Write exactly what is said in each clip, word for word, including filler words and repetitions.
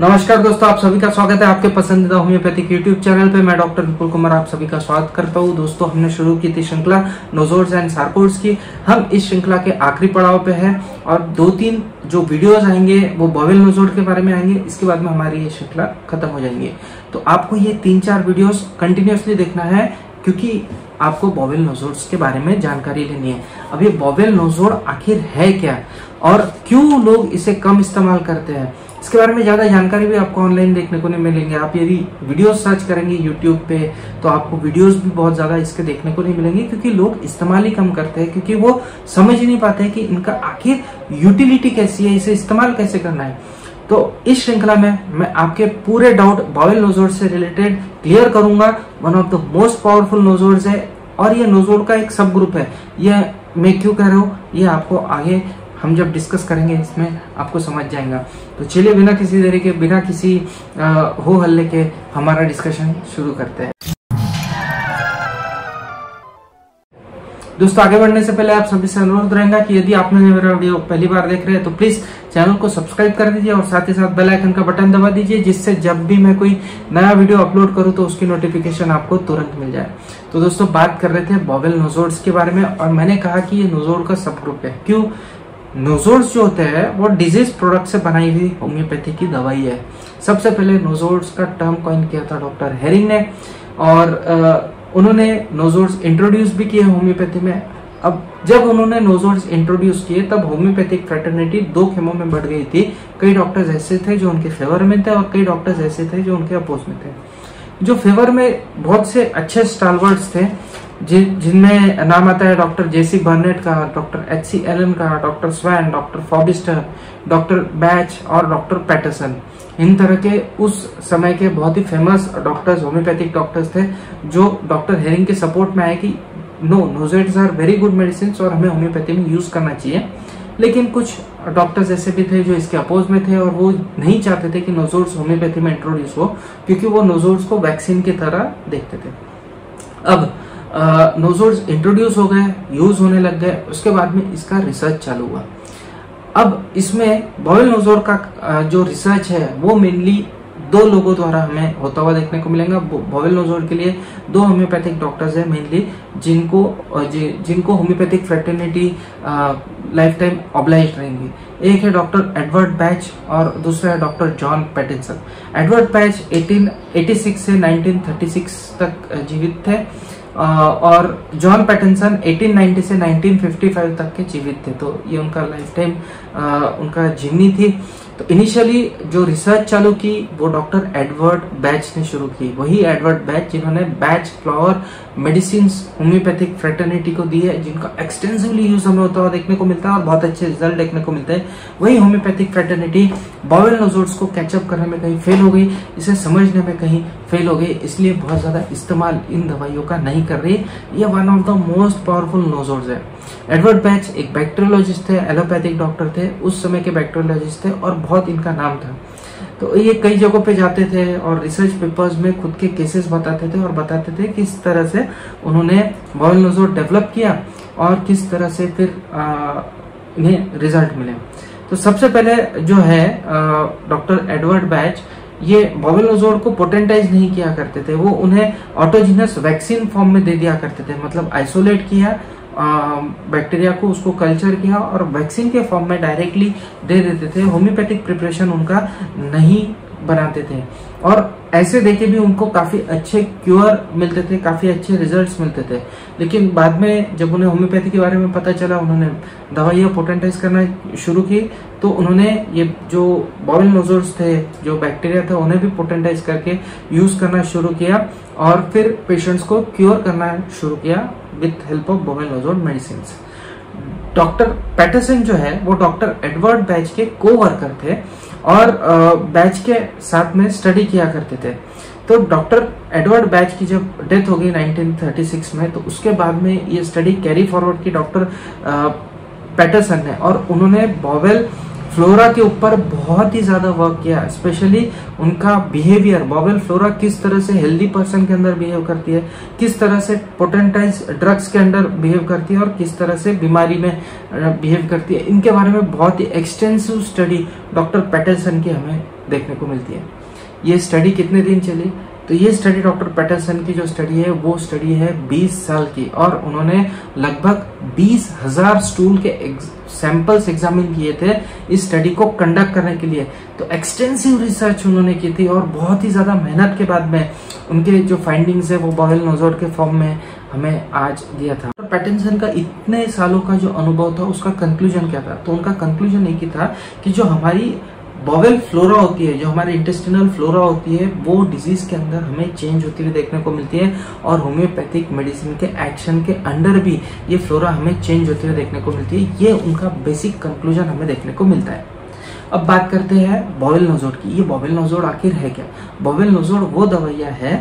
नमस्कार दोस्तों, आप सभी का स्वागत है आपके पसंदीदा होम्योपैथिक यूट्यूब चैनल पे। मैं डॉक्टर विपुल कुमार आप सभी का स्वागत करता हूँ। दोस्तों, हमने शुरू की थी श्रृंखला नोजोर्स एंड सार्कोड्स की। हम इस श्रृंखला के आखिरी पड़ाव पे हैं और दो तीन जो वीडियोस आएंगे वो बवेल नोजोर्ड के बारे में आएंगे। इसके बाद में हमारी ये श्रृंखला खत्म हो जाएंगे। तो आपको ये तीन चार वीडियोस कंटिन्यूसली देखना है क्योंकि आपको बॉवेल नोजोर्ड्स के बारे में जानकारी लेनी है। अब ये बॉवेल नोजोर्ड आखिर है क्या और क्यों लोग इसे कम इस्तेमाल करते हैं, इसके बारे में ज़्यादा जानकारी भी आपको ऑनलाइन देखने को नहीं मिलेंगे। आप यदि वीडियोस सर्च करेंगे यूट्यूब पे तो आपको वीडियोस भी बहुत ज़्यादा इसके देखने को नहीं मिलेंगे क्योंकि लोग इस्तेमाल ही कम करते हैं, क्योंकि वो समझ ही नहीं पाते कि इनका आखिर यूटिलिटी कैसी है, इसे इस्तेमाल कैसे करना है। तो इस श्रृंखला में मैं आपके पूरे डाउट बॉवेल नोजोर्ड से रिलेटेड क्लियर करूंगा। One of the most powerful nosodes है और ये नोजोर्ड का एक सब ग्रुप है। यह मैं क्यों कह रहा हूँ ये आपको आगे हम जब डिस्कस करेंगे इसमें आपको समझ जाएगा। तो चलिए बिना किसी देरी के, बिना किसी आ, हो हल्ले के हमारा डिस्कशन शुरू करते हैं। दोस्तों, आगे बढ़ने से पहले आप सभी से अनुरोध रहेगा कि यदि आपने मेरा वीडियो पहली बार देख रहे हैं तो प्लीज चैनल को सब्सक्राइब कर दीजिए और साथ ही साथ बेल आइकन का बटन दबा दीजिए, जिससे जब भी मैं कोई नया वीडियो अपलोड करूं तो उसकी नोटिफिकेशन आपको तुरंत मिल जाए। तो दोस्तों, बात कर रहे थे बॉवेल नोजोर्ड्स के बारे में और मैंने कहा कि ये नोजोर्ड का सब ग्रुप है। क्यों? नोजोर्ड्स जो होते हैं वो डिजीज प्रोडक्ट से बनाई हुई होम्योपैथी की दवाई है। सबसे पहले नोजोर्ड्स का टर्म कॉइन किया था डॉक्टर हेरिंग ने और आ, उन्होंने नोजोर्ड्स इंट्रोड्यूस भी किए होम्योपैथी में। अब जब उन्होंने नोजोर्ड्स इंट्रोड्यूस किए तब होम्योपैथिक फ्रेटर्निटी दो खेमों में बढ़ गई थी। कई डॉक्टर्स ऐसे थे जो उनके फेवर में थे और कई डॉक्टर्स ऐसे थे जो उनके अपोज में थे। जो फेवर में बहुत से अच्छे स्टालवर्ड्स थे जिन जिनमें नाम आता है डॉक्टर जेसी बर्नेट का, डॉक्टर एचसी एलन का, doctor Swan, doctor फोरबिस्टर, doctor Bach और डॉक्टर पैटर्सन। इन तरह के उस समय के बहुत ही फेमस डॉक्टर्स, होम्योपैथिक डॉक्टर्स थे जो डॉक्टर हेरिंग के सपोर्ट में आए कि no, nosodes are very good medicine और हमें होम्योपैथी में यूज करना चाहिए। लेकिन कुछ डॉक्टर्स ऐसे भी थे जो इसके अपोज में थे और वो नहीं चाहते थे कि नोजोइड्स होम्योपैथी में इंट्रोड्यूस हो, क्योंकि वो नोजोइड्स को वैक्सीन की तरह देखते थे। अब नोजोर्ड्स uh, इंट्रोड्यूस हो गए, यूज होने लग गए, उसके बाद में इसका रिसर्च चालू हुआ। अब इसमें बॉवेल नोजोर्ड का uh, जो रिसर्च है वो मेनली दो लोगों द्वारा हमें होता हुआ देखने को मिलेगा। बॉवेल नोजोर्ड के लिए दो होम्योपैथिक डॉक्टर्स हैं मेनली, जिनको जि, जिनको homeopathic fraternity life time oblige रहेंगी। एक है डॉक्टर एडवर्ड बैच और दूसरा है doctor John Paterson. Edward Bach अठारह सौ छियासी से उन्नीस सौ छत्तीस तक जीवित थे और जॉन पेटिनसन अठारह सौ नब्बे से उन्नीस सौ पचपन तक के जीवित थे। तो ये उनका लाइफ टाइम उनका जीवनी थी। तो इनिशियली जो रिसर्च चालू की वो डॉक्टर एडवर्ड बैच ने शुरू की। वही एडवर्ड बैच जिन्होंने Bach flower medicine homeopathic fraternity को दी है, जिनका एक्सटेंसिवली यूज हमें होता हुआ देखने को मिलता है और बहुत अच्छे रिजल्ट देखने को मिलते हैं। वही होम्योपैथिक फ्रेटर्निटी बॉवेल नोजोर्ड्स को कैचअप करने में कहीं फेल हो गई, इसे समझने में कहीं फेल हो गई, इसलिए बहुत ज़्यादा इस्तेमाल इन दवाइयों का नहीं कर रही। ये one of the most powerful nosodes है। एडवर्ड बैच एक बैक्टीरियोलॉजिस्ट थे, एलोपैथिक डॉक्टर थे, उस समय के बैक्टीरियोलॉजिस्ट थे और बहुत इनका नाम था। तो ये कई जगहों पे जाते थे और रिसर्च पेपर्स में खुद के केसेस बताते थे और बताते थे किस तरह से उन्होंने बॉवेल नोजोर्ड डेवलप किया और किस तरह से फिर इन्हें रिजल्ट मिले। तो सबसे पहले जो है डॉक्टर एडवर्ड बैच, ये बॉवेल नोजोर्ड को पोटेंटाइज नहीं किया करते थे, वो उन्हें ऑटोजिनस वैक्सीन फॉर्म में दे दिया करते थे। मतलब आइसोलेट किया बैक्टीरिया को, उसको कल्चर किया और वैक्सीन के फॉर्म में डायरेक्टली दे देते थे। होम्योपैथिक प्रिपरेशन उनका नहीं बनाते थे और ऐसे देके भी उनको काफ़ी अच्छे क्योर मिलते थे, काफ़ी अच्छे रिजल्ट्स मिलते थे। लेकिन बाद में जब उन्हें होम्योपैथी के बारे में पता चला, उन्होंने दवाइयाँ पोटेंटाइज करना शुरू की, तो उन्होंने ये जो बॉवेल नोजोर्ड्स थे, जो बैक्टीरिया था, उन्हें भी पोटेंटाइज करके यूज़ करना शुरू किया और फिर पेशेंट्स को क्योर करना शुरू किया with help of bowel nosode medicine. Doctor Paterson जो है वो डॉक्टर एडवर्ड बैच के कोवर्कर थे और बैच के साथ में स्टडी किया करते थे। तो डॉक्टर एडवर्ड बैच की जब डेथ हो गई उन्नीस सौ छत्तीस में, तो उसके बाद में ये स्टडी कैरी फॉरवर्ड की डॉक्टर पैटर्सन ने और उन्होंने बॉवेल फ्लोरा के ऊपर बहुत ही ज्यादा वर्क किया, स्पेशली उनका बिहेवियर, बॉवेल फ्लोरा किस तरह से हेल्दी पर्सन के अंदर बिहेव करती है, किस तरह से पोटेंटाइज ड्रग्स के अंदर बिहेव करती है और किस तरह से बीमारी में बिहेव करती है, इनके बारे में बहुत ही एक्सटेंसिव स्टडी डॉक्टर पैटर्सन की हमें देखने को मिलती है। ये स्टडी कितने दिन चली, तो ये स्टडी डॉक्टर पैटर्सन की जो स्टडी है वो स्टडी है बीस साल की, और उन्होंने लगभग बीस हजार स्टूल के सैंपल्स एग्जामिन किए थे इस स्टडी को कंडक्ट करने के लिए। तो एक्सटेंसिव रिसर्च उन्होंने की थी और बहुत ही ज़्यादा मेहनत के बाद में उनके जो फाइंडिंग्स है वो बॉयल नोजोड के फॉर्म में हमें आज दिया था। डॉक्टर पैटर्सन का इतने सालों का जो अनुभव था उसका कंक्लूजन क्या था, तो उनका कंक्लूजन एक ही था कि जो हमारी बॉवेल फ्लोरा होती है, जो हमारे इंटेस्टिनल फ्लोरा होती है, वो डिजीज के अंदर हमें चेंज होती हुई देखने को मिलती है और होम्योपैथिक मेडिसिन के एक्शन के अंडर भी ये फ्लोरा हमें चेंज होती हुई देखने को मिलती है। ये उनका बेसिक कंक्लूजन हमें देखने को मिलता है। अब बात करते हैं बॉवेल नोजोड की। ये बॉवेल नोजोड आखिर है क्या? बॉवेल नोजोड वो दवाइयाँ है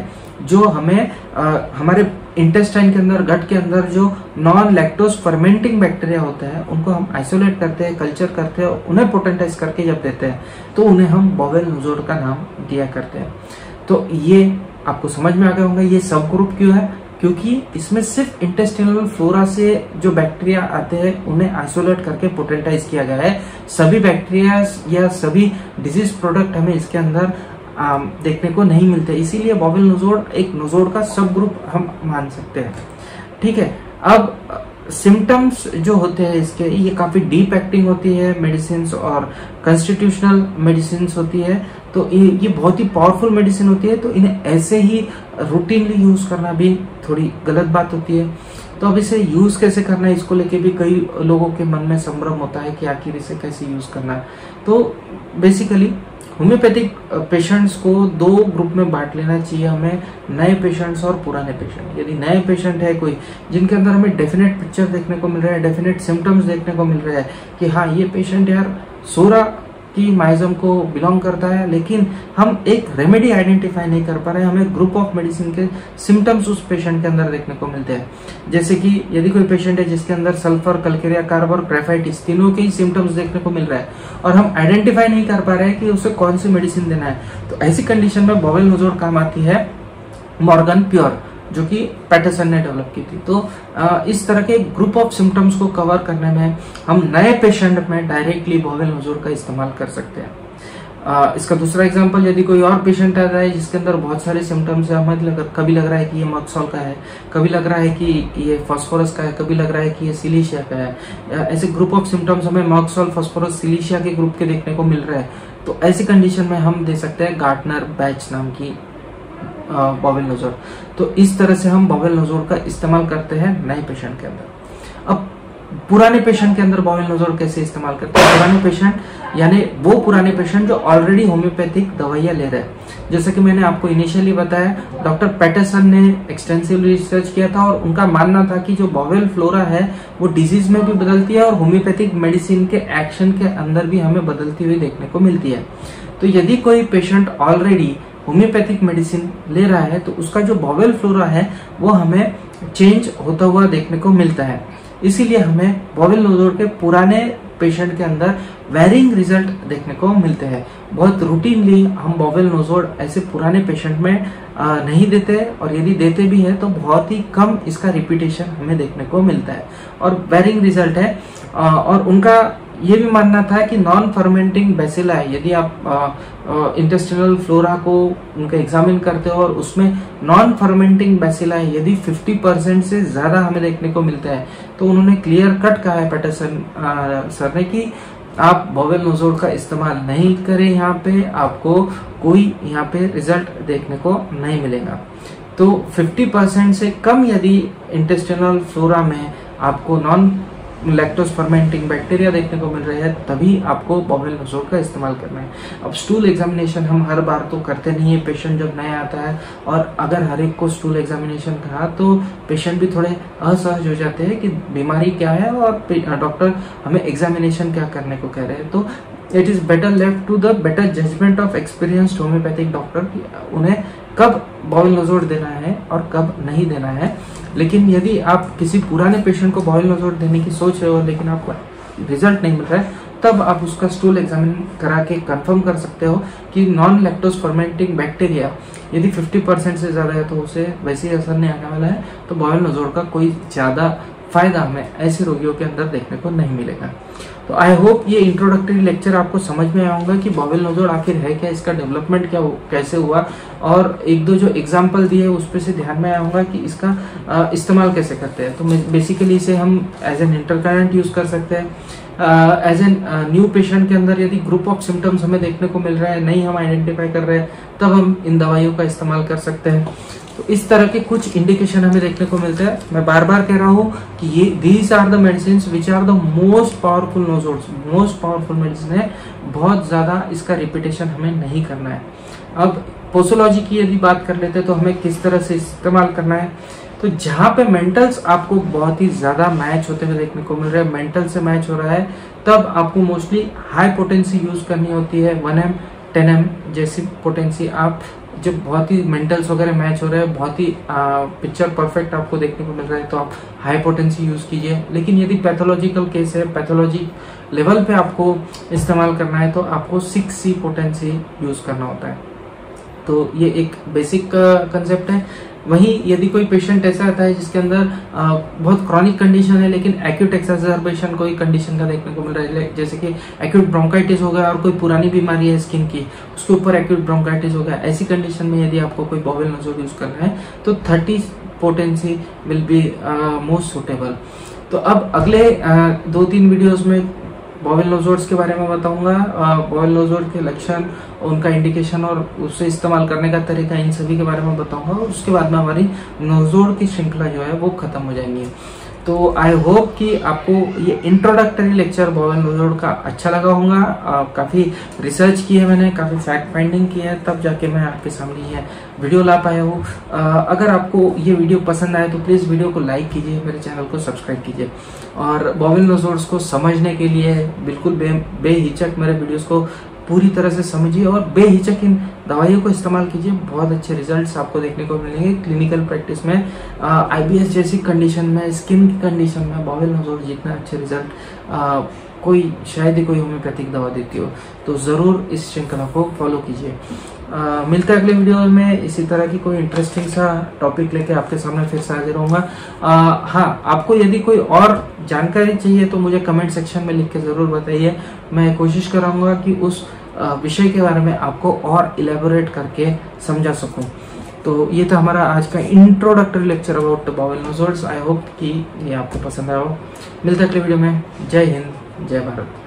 जो हमें आ, हमारे इंटेस्टाइन के अंदर, गट के अंदर जो नॉन लैक्टोज फर्मेंटिंग बैक्टीरिया होता है उनको हम आइसोलेट करते हैं, कल्चर करते हैं, उन्हें पोटेंटाइज करके जब देते हैं तो उन्हें हम बॉवेल नोजोड का नाम दिया करते हैं। तो ये आपको समझ में आ गया होगा ये सब ग्रुप क्यों है, क्योंकि इसमें सिर्फ इंटेस्टिनल फ्लोरा से जो बैक्टीरिया आते हैं उन्हें आइसोलेट करके पोटेंटाइज किया गया है। सभी बैक्टीरिया या सभी डिजीज प्रोडक्ट हमें इसके अंदर आ, देखने को नहीं मिलते, इसीलिए बॉवेल नोजोड एक नोजोड का सब ग्रुप हम मान सकते हैं। ठीक है, अब सिम्टम्स जो होते हैं इसके, ये काफ़ी डीप एक्टिंग होती है मेडिसिन और कंस्टिट्यूशनल मेडिसिन होती है, तो ये बहुत ही पावरफुल मेडिसिन होती है, तो इन्हें ऐसे ही रूटीनली यूज़ करना भी थोड़ी गलत बात होती है। तो अब इसे यूज़ कैसे करना है, इसको लेके भी कई लोगों के मन में संभ्रम होता है कि आखिर इसे कैसे यूज़ करना है। तो बेसिकली होम्योपैथिक पेशेंट्स को दो ग्रुप में बांट लेना चाहिए हमें, नए पेशेंट्स और पुराने पेशेंट। यदि नए पेशेंट है कोई जिनके अंदर हमें डेफिनेट पिक्चर देखने को मिल रहा है, डेफिनेट सिम्टम्स देखने को मिल रहा है कि हाँ ये पेशेंट यार सोरा की माइजम को बिलोंग करता है, लेकिन हम एक रेमेडी आइडेंटिफाई नहीं कर पा रहे, हमें ग्रुप ऑफ मेडिसिन के सिम्टम्स उस पेशेंट के अंदर देखने को मिलते हैं। जैसे कि यदि कोई पेशेंट है जिसके अंदर सल्फर, कलकेरिया कार्ब और ग्रेफाइटिस तीनों के ही सिम्टम्स देखने को मिल रहा है और हम आइडेंटिफाई नहीं कर पा रहे हैं कि उसे कौन सी मेडिसिन देना है, तो ऐसी कंडीशन में बॉवेल नोजोड काम आती है, मॉर्गन प्योर, जो कि पैटर्सन ने डेवलप की थी। तो इस तरह के ग्रुप ऑफ सिम्टम्स को कवर करने में हम नए पेशेंट में डायरेक्टली बॉवेल नोजोड का इस्तेमाल कर सकते हैं। आ, इसका दूसरा एग्जांपल, यदि कोई और पेशेंट आ रहा है जिसके अंदर बहुत सारे सिम्टम्स है, हमें लग, कभी लग रहा है कि ये मक्सॉल का है, कभी लग रहा है कि ये फॉस्फोरस का है, कभी लग रहा है कि ये सिलीशिया का है, ऐसे ग्रुप ऑफ सिम्टम्स हमें मक्सॉल, फॉस्फोरस, सिलीशिया के ग्रुप के देखने को मिल रहा है, तो ऐसी कंडीशन में हम दे सकते हैं गार्टनर बैच नाम की बॉवेल नोजोड। तो इस तरह से हम बॉवेल नोजोड का इस्तेमाल करते हैं नए पेशेंट के अंदर। अब पुराने पेशेंट के अंदर बॉवेल नोजोड कैसे इस्तेमाल करते हैं? पुराने पेशेंट यानी वो पुराने पेशेंट जो ऑलरेडी होम्योपैथिक दवाइयाँ ले रहे हैं, जैसे कि मैंने आपको इनिशियली बताया डॉक्टर पैटर्सन ने एक्सटेंसिव रिसर्च किया था और उनका मानना था कि जो बॉवेल फ्लोरा है वो डिजीज में भी बदलती है और होम्योपैथिक मेडिसिन के एक्शन के अंदर भी हमें बदलती हुई देखने को मिलती है। तो यदि कोई पेशेंट ऑलरेडी होम्योपैथिक मेडिसिन ले रहा है तो उसका जो बॉवेल फ्लोरा है वो हमें चेंज होता हुआ देखने को मिलता है, इसीलिए हमें बॉवेल नोजोड के पुराने पेशेंट के अंदर वेरिंग रिजल्ट देखने को मिलते हैं। बहुत रूटीनली हम बॉवेल नोजोड ऐसे पुराने पेशेंट में नहीं देते और यदि देते भी हैं तो बहुत ही कम इसका रिपीटेशन हमें देखने को मिलता है और वेरिंग रिजल्ट है। और उनका ये भी मानना था कि नॉन फर्मेंटिंग बैसिला है, यदि आप इंटेस्टिनल फ्लोरा को उनका एग्जामिन करते हो और उसमें नॉन फर्मेंटिंग बैसिला है यदि पचास परसेंट से ज़्यादा हमें देखने को मिलता है, तो उन्होंने क्लियर कट कहा है पैटर्सन सर ने कि आप बॉवेल नोजोड का इस्तेमाल नहीं करें, यहाँ पे आपको कोई यहाँ पे रिजल्ट देखने को नहीं मिलेगा। तो पचास परसेंट से कम यदि इंटेस्टिनल फ्लोरा में आपको नॉन लैक्टोज फर्मेंटिंग बैक्टीरिया देखने को मिल रहे हैं तभी आपको बॉवेल नोजोड का इस्तेमाल करना है। अब स्टूल एग्जामिनेशन हम हर बार तो करते नहीं है, पेशेंट जब नया आता है और अगर हर एक को स्टूल एग्जामिनेशन करा तो पेशेंट भी थोड़े असहज हो जाते हैं कि बीमारी क्या है और डॉक्टर हमें एग्जामिनेशन क्या करने को कह रहे हैं। तो it is better left to the better judgement of experienced homeopathic doctor कि उन्हें कब बॉवेल नोजोड देना है और कब नहीं देना है। लेकिन यदि आप किसी पुराने पेशेंट को बॉवेल नोजोड देने की सोच रहे हो लेकिन आपको रिजल्ट नहीं मिल रहा है तब आप उसका स्टूल एग्जामिन करा के कंफर्म कर सकते हो कि नॉन लैक्टोज फर्मेंटिंग बैक्टीरिया यदि फिफ्टी परसेंट से ज़्यादा है तो उसे वैसे ही असर नहीं आने वाला है। तो बॉयलनोजोर का कोई ज़्यादा फायदा हमें ऐसे रोगियों के अंदर देखने को नहीं मिलेगा। तो आई होप ये इंट्रोडक्टरी लेक्चर आपको समझ में आऊँगा कि बॉयलनोजोर आखिर है क्या, इसका डेवलपमेंट क्या कैसे हुआ, और एक दो जो एग्जाम्पल दिए उस पर से ध्यान में आऊँगा कि इसका इस्तेमाल कैसे करते हैं। तो बेसिकली इसे हम एज एन इंटरकरेंट यूज़ कर सकते हैं। एज एन न्यू पेशेंट के अंदर यदि ग्रुप ऑफ सिम्टम्स हमें देखने को मिल रहा है, नहीं हम आइडेंटिफाई कर रहे हैं, तब हम इन दवाइयों का इस्तेमाल कर सकते हैं। तो इस तरह के कुछ इंडिकेशन हमें देखने को मिलते हैं। मैं बार बार कह रहा हूँ कि ये these are the medicine which are the most powerful nosodes, most powerful medicine है। बहुत ज़्यादा इसका रिपीटेशन हमें नहीं करना है। अब पोसोलॉजी की यदि बात कर लेते हैं तो हमें किस तरह से इस्तेमाल करना है। तो जहाँ पे मेंटल्स आपको बहुत ही ज़्यादा मैच होते हुए देखने को मिल रहा है, मेंटल से मैच हो रहा है, तब आपको मोस्टली हाई पोटेंसी यूज़ करनी होती है। वन एम टेन एम जैसी पोटेंसी आप जब बहुत ही मेंटल्स वगैरह मैच हो रहे हैं, बहुत ही पिक्चर परफेक्ट आपको देखने को मिल रहा है, तो आप हाई पोटेंसी यूज़ कीजिए। लेकिन यदि पैथोलॉजिकल केस है, पैथोलॉजी लेवल पे आपको इस्तेमाल करना है, तो आपको सिक्स सी पोटेंसी यूज़ करना होता है। तो ये एक बेसिक कंसेप्ट है। वहीं यदि कोई पेशेंट ऐसा आता है जिसके अंदर आ, बहुत क्रॉनिक कंडीशन है लेकिन एक्यूट एक्सर्जर्बेशन कोई कंडीशन का देखने को मिल रहा है, जैसे कि एक्यूट ब्रोंकाइटिस हो गया और कोई पुरानी बीमारी है स्किन की, उसके ऊपर एक्यूट ब्रोंकाइटिस हो गया, ऐसी कंडीशन में यदि आपको कोई बॉयलनोजोर यूज़ करना है तो thirty potency will be most suitable. तो अब अगले आ, दो तीन वीडियोज़ में बॉयलनोजोर्स के बारे में बताऊंगा, बॉयलनोजोर के लक्षण, उनका इंडिकेशन और उससे इस्तेमाल करने का तरीका, इन सभी के बारे में बताऊंगा। और उसके बाद में हमारी नोजोर की श्रृंखला जो है वो खत्म हो जाएंगी। तो आई होप कि आपको ये इंट्रोडक्टरी लेक्चर बॉयलनोजोर का अच्छा लगा होगा। काफ़ी रिसर्च की है मैंने, काफ़ी फैक्ट फाइंडिंग की है, तब जाके मैं आपके सामने ये वीडियो ला पाया हूँ। अगर आपको ये वीडियो पसंद आए तो प्लीज़ वीडियो को लाइक कीजिए, मेरे चैनल को सब्सक्राइब कीजिए। और बॉयलनोजोर्स को समझने के लिए बिल्कुल बे बेहिचक मेरे वीडियोज़ को पूरी तरह से समझिए और बेहिचक इन दवाइयों को इस्तेमाल कीजिए। बहुत अच्छे रिजल्ट्स आपको देखने को मिलेंगे क्लिनिकल प्रैक्टिस में। आईबीएस जैसी कंडीशन में, स्किन की कंडीशन में बॉयलनोजोर जितना अच्छे रिजल्ट आ, कोई शायद ही कोई होम्योपैथिक दवा देती हो। तो ज़रूर इस श्रृंखला को फॉलो कीजिए। मिलते हैं अगले वीडियो में, इसी तरह की कोई इंटरेस्टिंग सा टॉपिक लेके आपके सामने फिर से हाजिर होऊंगा। हाँ, आपको यदि कोई और जानकारी चाहिए तो मुझे कमेंट सेक्शन में लिख के ज़रूर बताइए। मैं कोशिश कराऊंगा कि उस विषय के बारे में आपको और इलेबोरेट करके समझा सकूँ। तो ये था हमारा आज का introductory lecture about the bowel nosodes. I hope कि ये आपको पसंद आया हो। मिलते हैं अगले वीडियो में। जय हिंद, जय भारत।